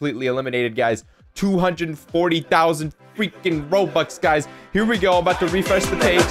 completely eliminated, guys. 240,000 freaking Robux, guys. Here we go. I'm about to refresh the page.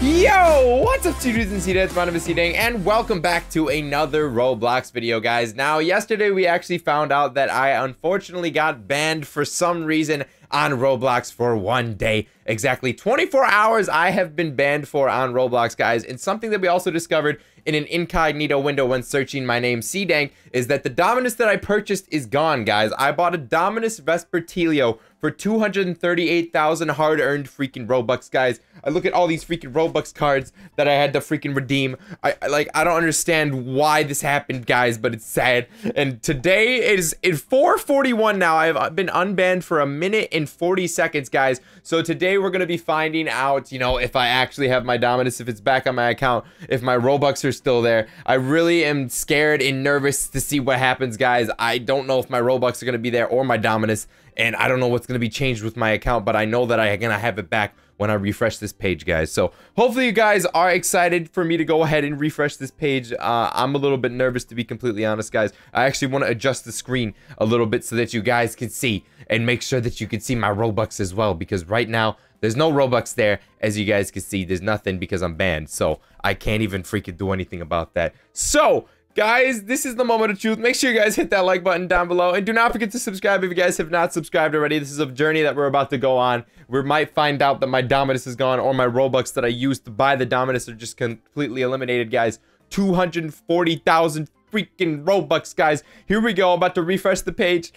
Yo, what's up, dudes and SeeDank? It's my name is SeeDang, and welcome back to another Roblox video, guys. Now, yesterday we actually found out that I unfortunately got banned for some reason on Roblox for 1 day. Exactly 24 hours I have been banned for on Roblox, guys. And something that we also discovered in an incognito window when searching my name, SeeDank, is that the Dominus that I purchased is gone, guys. I bought a Dominus Vespertilio for 238,000 hard-earned freaking Robux, guys. I look at all these freaking Robux cards that I had to freaking redeem. I don't understand why this happened, guys, but it's sad. And today is at 4:41 now. I've been unbanned for a minute and 40 seconds, guys. So today we're gonna be finding out, you know, if I actually have my Dominus, if it's back on my account, if my Robux are still there. I really am scared and nervous to see what happens, guys. I don't know if my Robux are gonna be there or my Dominus. And I don't know what's going to be changed with my account, but I know that I'm going to have it back when I refresh this page, guys. So hopefully you guys are excited for me to go ahead and refresh this page. I'm a little bit nervous, to be completely honest, guys. I actually want to adjust the screen a little bit so that you guys can see and make sure that you can see my Robux as well, because right now there's no Robux there. As you guys can see, there's nothing because I'm banned, so I can't even freaking do anything about that. So guys, this is the moment of truth. Make sure you guys hit that like button down below, and do not forget to subscribe if you guys have not subscribed already. This is a journey that we're about to go on. We might find out that my Dominus is gone, or my Robux that I used to buy the Dominus are just completely eliminated, guys. 240,000 freaking Robux, guys. Here we go. I'm about to refresh the page.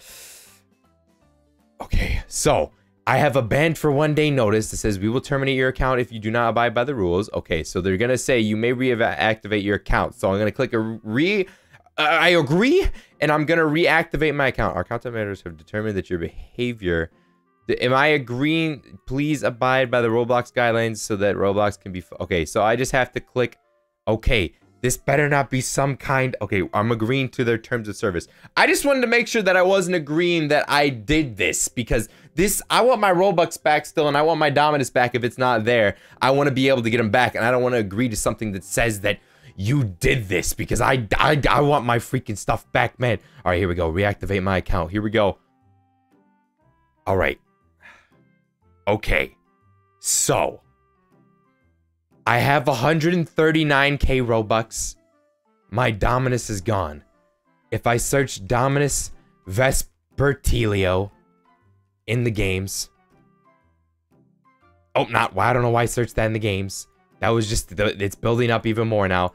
Okay, so I have a banned for 1 day notice that says we will terminate your account if you do not abide by the rules. Okay, so they're going to say you may reactivate your account. So I'm going to click a I agree, and I'm going to reactivate my account. Our account managers have determined that your behavior... Am I agreeing? Please abide by the Roblox guidelines so that Roblox can be... Okay, so I just have to click... Okay, this better not be some kind... Okay, I'm agreeing to their terms of service. I just wanted to make sure that I wasn't agreeing that I did this, because... This, I want my Robux back still, and I want my Dominus back if it's not there. I want to be able to get them back, and I don't want to agree to something that says that you did this, because I want my freaking stuff back, man. All right, here we go. Reactivate my account. Here we go. All right. Okay. So, I have 139k Robux. My Dominus is gone. If I search Dominus Vespertilio in the games. Oh, not why. I don't know why I searched that in the games. That was just it's building up even more now.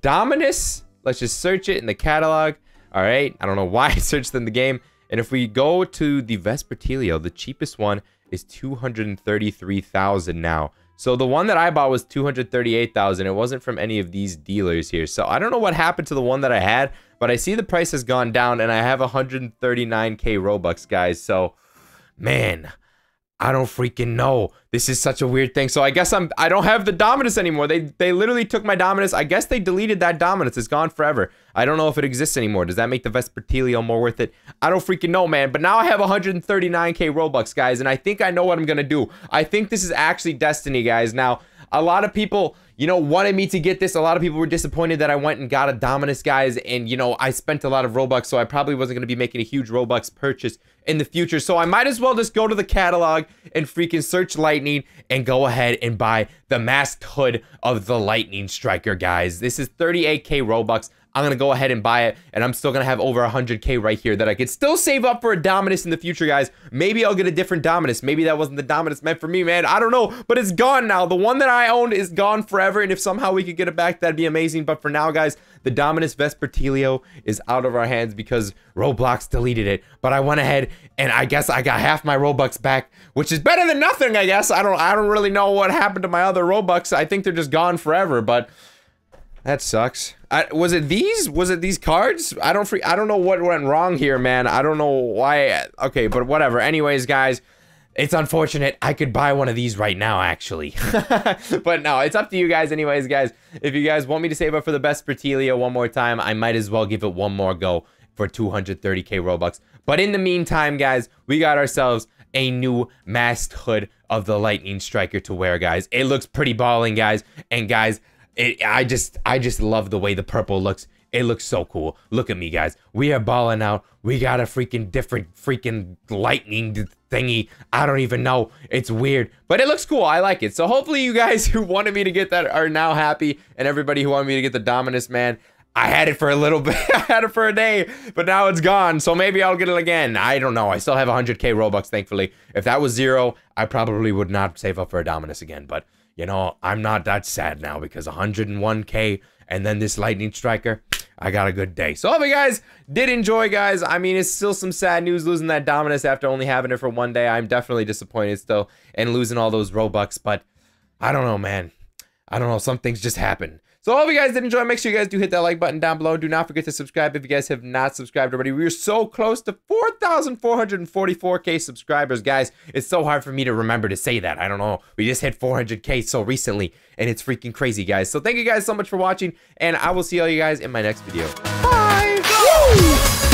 Dominus, let's just search it in the catalog. All right, I don't know why I searched in the game. And if we go to the Vespertilio, the cheapest one is 233,000 now. So the one that I bought was 238,000. It wasn't from any of these dealers here. So I don't know what happened to the one that I had, but I see the price has gone down, and I have 139k Robux, guys. So man, I don't freaking know. This is such a weird thing. So I guess I don't have the Dominus anymore. They literally took my Dominus. I guess they deleted that Dominus. It's gone forever. I don't know if it exists anymore. Does that make the Vespertilio more worth it? I don't freaking know, man. But now I have 139k Robux, guys, and I think I know what I'm gonna do. I think this is actually destiny, guys. Now, a lot of people, you know, wanted me to get this. A lot of people were disappointed that I went and got a Dominus, guys. And, you know, I spent a lot of Robux, so I probably wasn't going to be making a huge Robux purchase in the future. So I might as well just go to the catalog and freaking search Lightning and go ahead and buy the Masked Hood of the Lightning Striker, guys. This is 38k Robux. I'm going to go ahead and buy it, and I'm still going to have over 100k right here that I could still save up for a Dominus in the future, guys. Maybe I'll get a different Dominus. Maybe that wasn't the Dominus meant for me, man. I don't know, but it's gone now. The one that I owned is gone forever, and if somehow we could get it back, that'd be amazing. But for now, guys, the Dominus Vespertilio is out of our hands because Roblox deleted it. But I went ahead, and I guess I got half my Robux back, which is better than nothing, I guess. I don't really know what happened to my other Robux. I think they're just gone forever, but... that sucks. Was it these? Was it these cards? I don't know what went wrong here, man. I don't know why. Okay, but whatever. Anyways, guys, it's unfortunate. I could buy one of these right now, actually. But no, it's up to you guys. Anyways, guys, if you guys want me to save up for the Vespertilio one more time, I might as well give it one more go for 230k Robux. But in the meantime, guys, we got ourselves a new Masked Hood of the Lightning Striker to wear, guys. It looks pretty balling, guys. And guys, I just love the way the purple looks. It looks so cool. Look at me, guys. We are balling out. We got a freaking different freaking lightning thingy. I don't even know. It's weird, but it looks cool. I like it. So hopefully you guys who wanted me to get that are now happy, and everybody who wanted me to get the Dominus, man, I had it for a little bit. I had it for a day, but now it's gone. So maybe I'll get it again. I don't know. I still have 100K Robux, thankfully. If that was zero, I probably would not save up for a Dominus again, but you know, I'm not that sad now because 101K and then this lightning striker, I got a good day. So I hope you guys did enjoy, guys. I mean, it's still some sad news losing that Dominus after only having it for one day. I'm definitely disappointed still and losing all those Robux, but I don't know, man. I don't know. Some things just happen. So I hope you guys did enjoy. Make sure you guys do hit that like button down below. Do not forget to subscribe if you guys have not subscribed already. We are so close to 4,444K subscribers, guys. It's so hard for me to remember to say that. I don't know. We just hit 400K so recently, and it's freaking crazy, guys. So thank you guys so much for watching, and I will see all you guys in my next video. Bye! Woo!